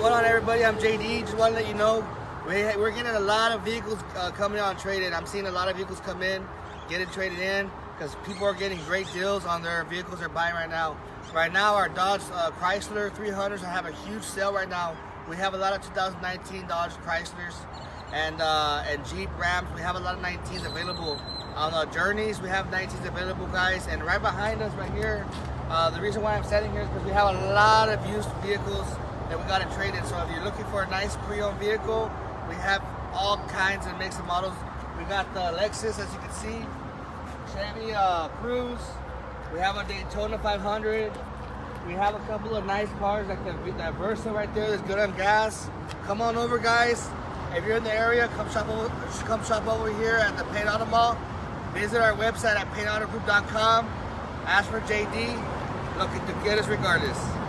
going on, everybody? I'm JD. Just want to let you know we're getting a lot of vehicles coming out traded. I'm seeing a lot of vehicles come in, get it traded in, because people are getting great deals on their vehicles they're buying right now. Right now, our Dodge Chrysler 300s have a huge sale right now. We have a lot of 2019 Dodge Chryslers and Jeep Rams. We have a lot of 19s available. On the Journeys, we have 19s available, guys. And right behind us, right here, the reason why I'm standing here is because we have a lot of used vehicles that we got it traded. So if you're looking for a nice pre-owned vehicle, we have all kinds of makes and models. We got the Lexus, as you can see, Chevy Cruze. We have a Daytona 500. We have a couple of nice cars like that Versa right there that's good on gas. Come on over, guys. If you're in the area, come shop over here at the Payne Auto Mall. Visit our website at paynedodgechrysler.com. Ask for JD. Looking to get us regardless.